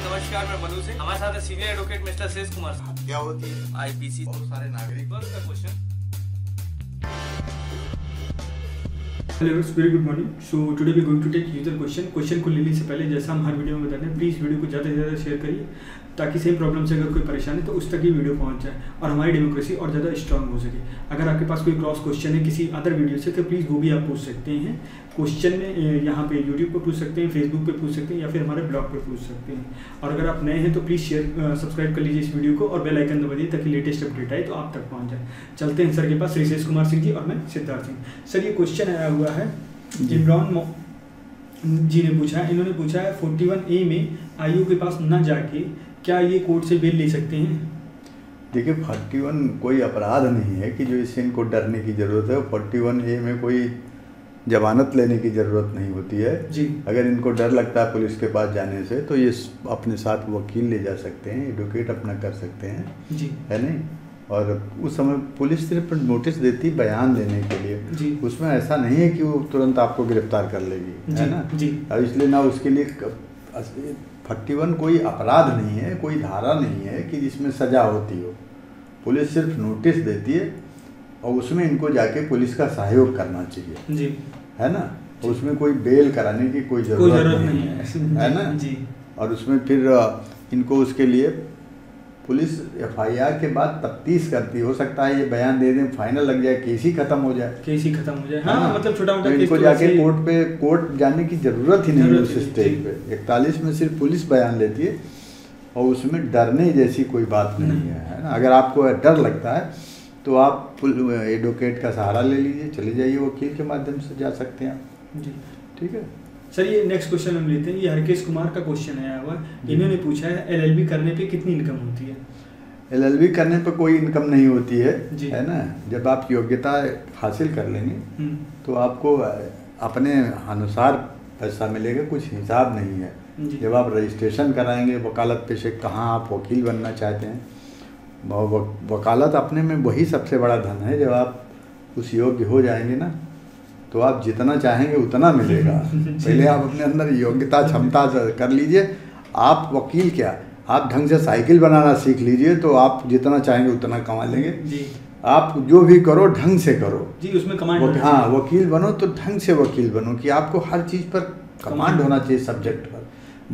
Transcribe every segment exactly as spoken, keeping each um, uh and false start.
नमस्कार, मैं मनु सिंह। हमारे साथ senior advocate mister Singh Kumar Singh. क्या होती है आईपीसी? बहुत सारे नागरिक का question. Hello everyone, very good morning. So today we going to take user question. Question को लेने से पहले, जैसा हम हर वीडियो में बताते हैं, प्लीज़ वीडियो को ज़्यादा से ज़्यादा शेयर करिए ताकि सेम प्रॉब्लम से अगर कोई परेशान है तो उस तक ये वीडियो पहुंच जाए और हमारी डेमोक्रेसी और ज़्यादा स्ट्रांग हो सके। अगर आपके पास कोई क्रॉस क्वेश्चन है किसी अदर वीडियो से तो प्लीज़ वो भी आप पूछ सकते हैं। क्वेश्चन में यहाँ पे यूट्यूब पर पूछ सकते हैं, फेसबुक पे पूछ सकते हैं या फिर हमारे ब्लॉग पे पूछ सकते हैं। और अगर आप नए हैं तो प्लीज़ शेयर सब्सक्राइब कर लीजिए इस वीडियो को और बेल आइकन दबा दिए ताकि लेटेस्ट अपडेट आए तो आप तक पहुँच जाए। चलते हैं सर के पास, रिशेश कुमार सिंह जी और मैं सिद्धार्थ सिंह। सर ये क्वेश्चन आया हुआ है, जिमरॉन जी ने पूछा है। इन्होंने पूछा है फोर्टी वन ए में आई यू के पास न जाके क्या ये कोर्ट से बेल ले सकते हैं? देखिए, इकतालीस कोई अपराध नहीं है कि जो इससे इनको डरने की ज़रूरत है। इकतालीस ए में कोई जमानत लेने की ज़रूरत नहीं होती है जी। अगर इनको डर लगता है पुलिस के पास जाने से तो ये अपने साथ वकील ले जा सकते हैं, एडवोकेट अपना कर सकते हैं जी, है नहीं? और उस समय पुलिस सिर्फ नोटिस देती बयान देने के लिए, उसमें ऐसा नहीं है कि वो तुरंत आपको गिरफ्तार कर लेगी, है ना जी। और इसलिए ना उसके लिए इकतालीस कोई अपराध नहीं है, कोई धारा नहीं है कि जिसमें सजा होती हो। पुलिस सिर्फ नोटिस देती है और उसमें इनको जाके पुलिस का सहयोग करना चाहिए जी, है ना। उसमें कोई बेल कराने की कोई ज़रूरत नहीं, नहीं है, है ना जी। और उसमें फिर इनको उसके लिए पुलिस एफ आई आर के बाद तफ्तीश करती, हो सकता है ये बयान दे दें, फाइनल लग जाए, केस ही खत्म हो जाए, केस ही खत्म हो जाए, हाँ, हाँ, मतलब छोटा मोटा। तो इनको जाके कोर्ट पे कोर्ट जाने की जरूरत ही नहीं उस स्टेज पे। इकतालीस में सिर्फ पुलिस बयान लेती है और उसमें डरने जैसी कोई बात नहीं है, है ना। अगर आपको डर लगता है तो आप एडवोकेट का सहारा ले लीजिए, चले जाइए, वकील के माध्यम से जा सकते हैं आप जी, ठीक है सर। ये नेक्स्ट क्वेश्चन हम लेते हैं। ये हरकेश कुमार का क्वेश्चन आया हुआ है। इन्होंने पूछा है एल एल बी करने पे कितनी इनकम होती है? एल एल बी करने पे कोई इनकम नहीं होती है, है ना। जब आप योग्यता हासिल कर लेंगे तो आपको अपने अनुसार पैसा मिलेगा, कुछ हिसाब नहीं है। जब आप रजिस्ट्रेशन कराएंगे वकालत पेशे, कहाँ आप वकील बनना चाहते हैं, वकालत अपने में वही सबसे बड़ा धन है। जब आप उस योग्य हो जाएंगे ना तो आप जितना चाहेंगे उतना मिलेगा। पहले आप अपने अंदर योग्यता क्षमता कर लीजिए। आप वकील क्या, आप ढंग से साइकिल बनाना सीख लीजिए तो आप जितना चाहेंगे उतना कमा लेंगे जी। आप जो भी करो ढंग से करो जी, उसमें कमांड वक, हाँ वकील बनो तो ढंग से वकील बनो कि आपको हर चीज़ पर कमांड होना चाहिए सब्जेक्ट पर।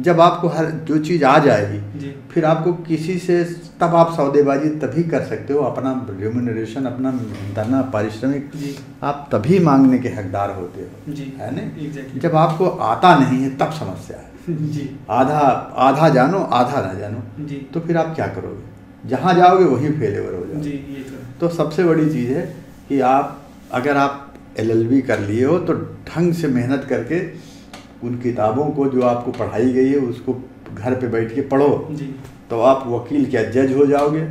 जब आपको हर जो चीज़ आ जाएगी फिर आपको किसी से, तब आप सौदेबाजी तभी कर सकते हो। अपना रेम्यूनरेशन, अपना धना पारिश्रमिक आप तभी मांगने के हकदार होते हो, है ना exactly। जब आपको आता नहीं है तब समस्या है जी। आधा आधा जानो आधा ना जानो जी, तो फिर आप क्या करोगे? जहाँ जाओगे वहीं फेलेवर हो जाओगे जी। तो सबसे बड़ी चीज़ है कि आप, अगर आप एल एल बी कर लिए हो तो ढंग से मेहनत करके उन किताबों को जो आपको पढ़ाई गई है उसको घर पे बैठ के पढ़ो जी। तो आप वकील क्या जज हो जाओगे,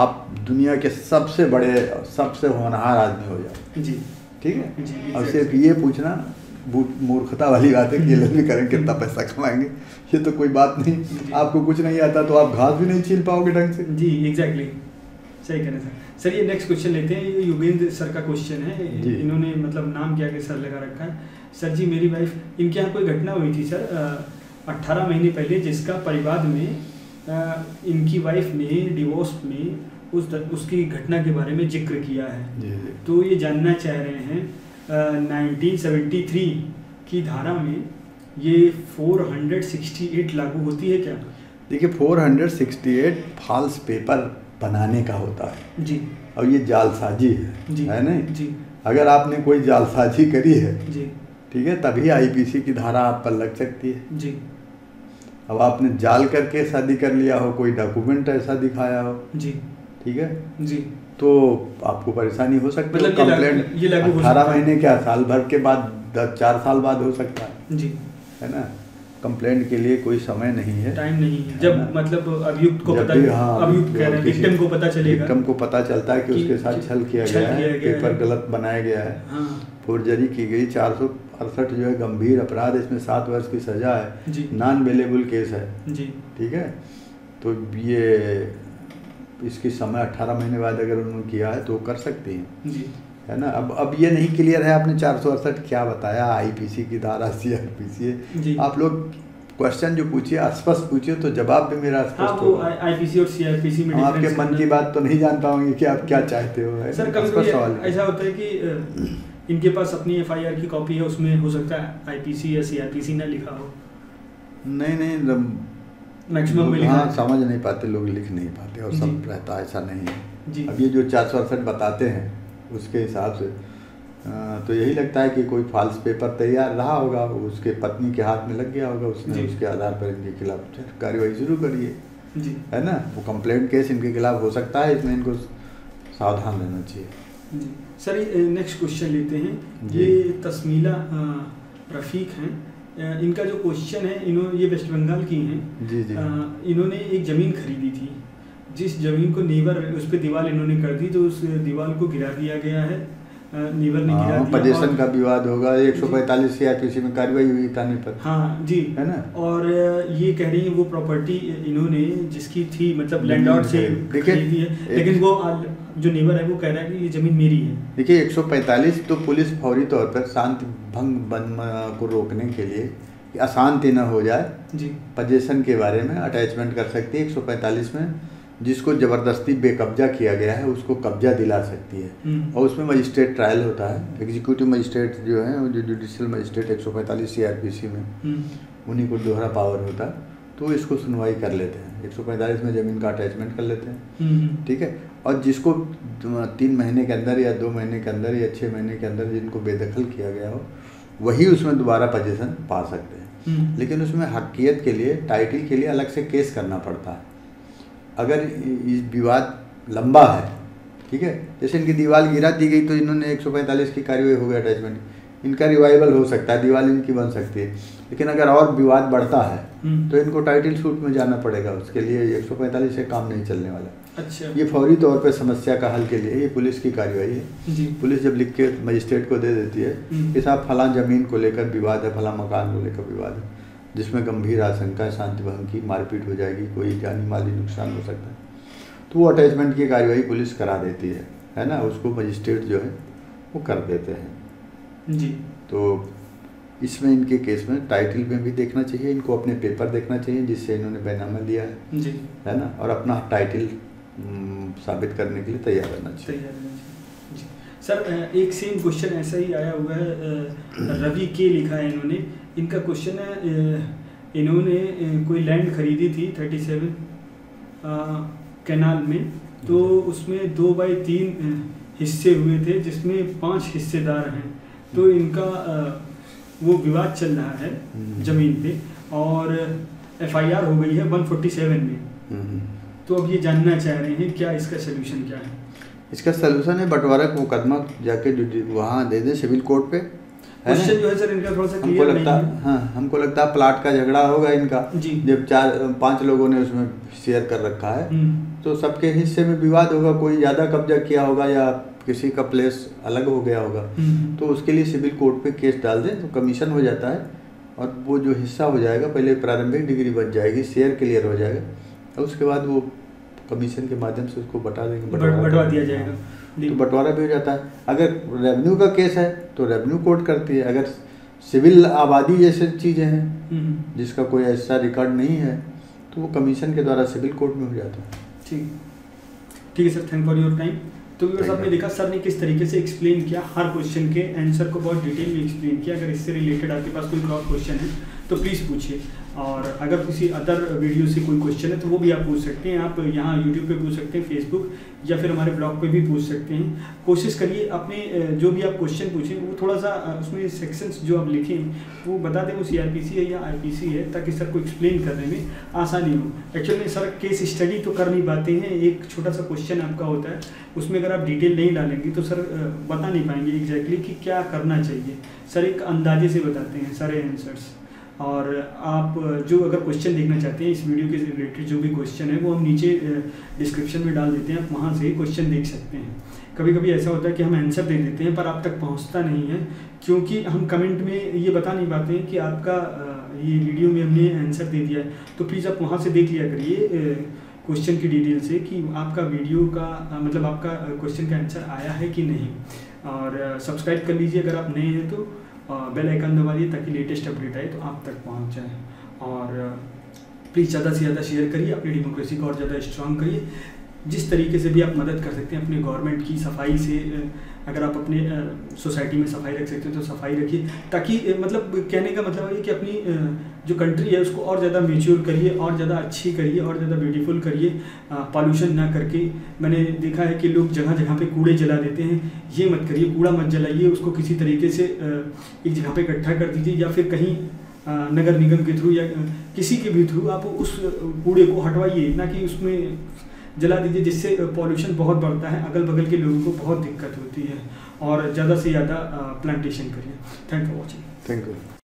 आप दुनिया के सबसे बड़े सबसे होनहार आदमी हो जाओगे जी, ठीक है जी। और सिर्फ ये पूछना मूर्खता वाली बात है कि एल एल बी करें कितना पैसा कमाएंगे, ये तो कोई बात नहीं। आपको कुछ नहीं आता तो आप घास भी नहीं छील पाओगे ढंग से जी। एग्जैक्टली, सही कह रहे हैं सर। सर ये नेक्स्ट क्वेश्चन लेते हैं। योगेंद्र सर का क्वेश्चन है। इन्होंने मतलब नाम क्या के सर लगा रखा है। सर जी मेरी वाइफ, इनके यहाँ कोई घटना हुई थी सर अट्ठारह महीने पहले, जिसका परिवार में आ, इनकी वाइफ ने डिवोर्स में उस उसकी घटना के बारे में जिक्र किया है जी जी। तो ये जानना चाह रहे हैं नाइनटीन सेवेंटी थ्री की धारा में ये फोर हंड्रेड सिक्सटी एट लागू होती है क्या? देखिए, four hundred sixty eight false paper बनाने का होता है जी, और ये जालसाजी है जी, है ना जी। अगर आपने कोई जालसाजी करी है जी, ठीक है, तभी आई पी सी की धारा आप पर लग सकती है जी। अब आपने जाल करके शादी कर लिया हो, कोई डॉक्यूमेंट ऐसा दिखाया हो जी, ठीक है जी, तो आपको परेशानी हो सकती है। कंप्लेंट अठारह महीने क्या, साल भर के बाद, दस चार साल बाद हो सकता है जी, है ना। कंप्लेंट के लिए कोई समय नहीं है, टाइम नहीं है। जब मतलब अभियुक्त को पता, हाँ, अभियुक्त कह रहे हैं, विक्टिम को पता चलेगा, विक्टिम को पता चलता है कि उसके साथ छल किया गया है, पेपर गलत बनाया गया है, फोर्जरी की गई। चार सौ अड़सठ जो है गंभीर अपराध, इसमें सात वर्ष की सजा है, नॉन अवेलेबल केस है जी, ठीक है। तो ये इसकी समय अट्ठारह महीने बाद अगर उन्होंने किया है तो कर सकती हैं जी, है ना। अब अब ये नहीं क्लियर है आपने चार सौ अड़सठ क्या बताया, आई पी सी की धारा, सी आर पी सी। आप लोग क्वेश्चन जो पूछिए स्पष्ट पूछिए तो जवाब भी मेरा स्पष्ट हो। आईपीसी और सीआरपीसी में आपके मन की बात तो नहीं जान पाओगे कि आप क्या चाहते हो सर। कभी ऐसा होता है कि इनके पास अपनी एफआईआर की कॉपी है, उसमें हो सकता है आईपीसी या सीआरपीसी ना लिखा हो। नहीं नहीं मैक्सिमम में लिखा, समझ नहीं पाते लोग, लिख नहीं पाते और सब रहता ऐसा नहीं है। अब ये जो चार सौ अड़सठ बताते हैं उसके हिसाब से तो यही लगता है कि कोई फाल्स पेपर तैयार रहा होगा, उसके पत्नी के हाथ में लग गया होगा, उसने उसके आधार पर इनके खिलाफ कार्रवाई शुरू करिए, है ना। वो कंप्लेंट केस इनके खिलाफ हो सकता है, इसमें इनको सावधान रहना चाहिए जी। सर नेक्स्ट क्वेश्चन लेते हैं, ये तस्मीला रफीक हैं, इनका जो क्वेश्चन है, इन्होंने ये वेस्ट बंगाल की हैं जी जी। इन्होंने एक ज़मीन खरीदी थी, जिस ज़मीन को नेबर उस पर दीवार इन्होंने कर दी, तो उस दीवार को गिरा दिया गया है, लीवर ने गिरा दिया। पजेशन का विवाद होगा, एक सौ पैंतालीस सी आर पी सी में कार्रवाई हुई थाने पर। हाँ जी, है ना। और ये कह रही है वो प्रॉपर्टी इन्होंने जिसकी थी, मतलब लैंडलॉर्ड से खरीदी है, लेकिन वो जो नेबर है वो कह रहा है कि ये जमीन मेरी है। देखिए एक सौ पैंतालीस तो पुलिस फौरी तौर पर शांति भंग को रोकने के लिए, अशांति न हो जाए जी, पजेशन के बारे में अटैचमेंट कर सकती है। एक सौ पैंतालीस में जिसको ज़बरदस्ती बेकब्जा किया गया है उसको कब्जा दिला सकती है, और उसमें मजिस्ट्रेट ट्रायल होता है। एग्जीक्यूटिव मजिस्ट्रेट जो है, जो जुडिशल मजिस्ट्रेट एक सौ पैंतालीस सी आर पी सी में, उन्हीं को दोहरा पावर होता है, तो इसको सुनवाई कर लेते हैं। एक सौ पैंतालीस में ज़मीन का अटैचमेंट कर लेते हैं, ठीक है। और जिसको तीन महीने के अंदर या दो महीने के अंदर या छः महीने के अंदर जिनको बेदखल किया गया हो, वही उसमें दोबारा पजेशन पा सकते हैं। लेकिन उसमें हकीयत के लिए, टाइटल के लिए अलग से केस करना पड़ता है। अगर इस विवाद लंबा है, ठीक है, जैसे इनकी दीवार गिरा दी गई तो इन्होंने एक सौ पैंतालीस की कार्रवाई हो गई, अटैचमेंट, इनका रिवाइवल हो सकता है, दीवार इनकी बन सकती है। लेकिन अगर और विवाद बढ़ता है तो इनको टाइटल सूट में जाना पड़ेगा, उसके लिए एक सौ पैंतालीस से काम नहीं चलने वाला। अच्छा, ये फौरी तौर पर समस्या का हल के लिए ये पुलिस की कार्रवाई है जी। पुलिस जब लिख के मजिस्ट्रेट को दे देती है कि साहब फलां जमीन को लेकर विवाद है, फलां मकान को लेकर विवाद है, जिसमें गंभीर आशंका है शांति भंग की, मारपीट हो जाएगी, कोई जानी माली नुकसान हो सकता है, तो वो अटैचमेंट की कार्रवाई पुलिस करा देती है, है ना। उसको मजिस्ट्रेट जो है वो कर देते हैं जी। तो इसमें इनके केस में टाइटल में भी देखना चाहिए, इनको अपने पेपर देखना चाहिए जिससे इन्होंने बैनामा लिया है जी, है ना, और अपना टाइटल साबित करने के लिए तैयार रहना चाहिए, तैयार रहना चाहिए जी। सर एक सेम क्वेश्चन ऐसा ही आया हुआ है, रवि के लिखा है इन्होंने, इनका क्वेश्चन है, इन्होंने कोई लैंड खरीदी थी थर्टी सेवन कैनाल में, तो उसमें दो बाई तीन हिस्से हुए थे जिसमें पांच हिस्सेदार हैं, तो इनका आ, वो विवाद चल रहा है ज़मीन पे और एफआईआर हो गई है एक सौ सैंतालीस में, तो अब ये जानना चाह रहे हैं क्या इसका सलूशन क्या है। इसका सलूशन है बंटवारा मुकदमा जाके वहाँ दे दें सिविल कोर्ट पे, है ना? जो है सर इनका थोड़ा सा हमको लगता है, हाँ हमको लगता है प्लाट का झगड़ा होगा इनका जी। जब चार पांच लोगों ने उसमें शेयर कर रखा है तो सबके हिस्से में विवाद होगा, कोई ज़्यादा कब्जा किया होगा या किसी का प्लेस अलग हो गया होगा, तो उसके लिए सिविल कोर्ट पे केस डाल दें तो कमीशन हो जाता है, और वो जो हिस्सा हो जाएगा पहले प्रारंभिक डिग्री बन जाएगी, शेयर क्लियर हो जाएगा, और उसके बाद वो कमीशन के माध्यम से उसको बटा देंगे, बंटवा दिया जाएगा, तो बंटवारा भी हो जाता है। अगर रेवेन्यू का केस है तो रेवेन्यू कोर्ट करती है। अगर सिविल आबादी जैसे चीज़ें हैं जिसका कोई ऐसा रिकॉर्ड नहीं है तो वो कमीशन के द्वारा सिविल कोर्ट में हो जाता है। ठीक ठीक है sir, thank for your time. तो व्यूअर्स आपने देखा सर ने किस तरीके से एक्सप्लेन किया, हर क्वेश्चन के आंसर को बहुत डिटेल में एक्सप्लेन किया। अगर इससे रिलेटेड आपके पास कोई और क्वेश्चन है तो प्लीज़ पूछिए, और अगर किसी अदर वीडियो से कोई क्वेश्चन है तो वो भी आप पूछ सकते हैं। आप यहाँ यूट्यूब पे पूछ सकते हैं, फेसबुक या फिर हमारे ब्लॉग पे भी पूछ सकते हैं। कोशिश करिए अपने जो भी आप क्वेश्चन पूछें वो थोड़ा सा उसमें सेक्शंस जो आप लिखें वो बता दें वो सी आर पी सी है या आई पी सी है, ताकि सर को एक्सप्लेन करने में आसानी हो। एक्चुअली में सर केस स्टडी तो कर नहीं पाते हैं, एक छोटा सा क्वेश्चन आपका होता है, उसमें अगर आप डिटेल नहीं डालेंगे तो सर बता नहीं पाएंगे एग्जैक्टली कि क्या करना चाहिए। सर एक अंदाजे से बताते हैं सारे आंसर्स। और आप जो अगर क्वेश्चन देखना चाहते हैं इस वीडियो के रिलेटेड, जो भी क्वेश्चन है वो हम नीचे डिस्क्रिप्शन में डाल देते हैं, आप वहाँ से क्वेश्चन देख सकते हैं। कभी कभी ऐसा होता है कि हम आंसर दे देते हैं पर आप तक पहुँचता नहीं है, क्योंकि हम कमेंट में ये बता नहीं पाते हैं कि आपका ये वीडियो में हमने आंसर दे दिया है। तो प्लीज़ आप वहाँ से देख लिया करिए क्वेश्चन की डिटेल से कि आपका वीडियो का मतलब आपका क्वेश्चन का आंसर आया है कि नहीं। और सब्सक्राइब कर लीजिए अगर आप नए हैं तो बेल आइकन दबा दिए ताकि लेटेस्ट अपडेट आए तो आप तक पहुंच जाए। और प्लीज़ ज़्यादा से ज़्यादा शेयर करिए, अपनी डेमोक्रेसी को और ज़्यादा स्ट्रांग करिए। जिस तरीके से भी आप मदद कर सकते हैं अपने गवर्नमेंट की सफाई से, अगर आप अपने सोसाइटी में सफाई रख सकते हैं तो सफाई रखिए, ताकि मतलब कहने का मतलब है कि अपनी जो कंट्री है उसको और ज़्यादा मेच्योर करिए, और ज़्यादा अच्छी करिए, और ज़्यादा ब्यूटीफुल करिए, पॉल्यूशन ना करके। मैंने देखा है कि लोग जगह जगह पे कूड़े जला देते हैं, ये मत करिए, कूड़ा मत जलाइए, उसको किसी तरीके से एक जगह पर इकट्ठा कर दीजिए, या फिर कहीं नगर निगम के थ्रू या किसी के भी थ्रू आप उस कूड़े को हटवाइए, ना कि उसमें जला दीजिए, जिससे पॉल्यूशन बहुत बढ़ता है, अगल बगल के लोगों को बहुत दिक्कत होती है। और ज़्यादा से ज़्यादा प्लांटेशन करिए। Thank for watching. Thank you.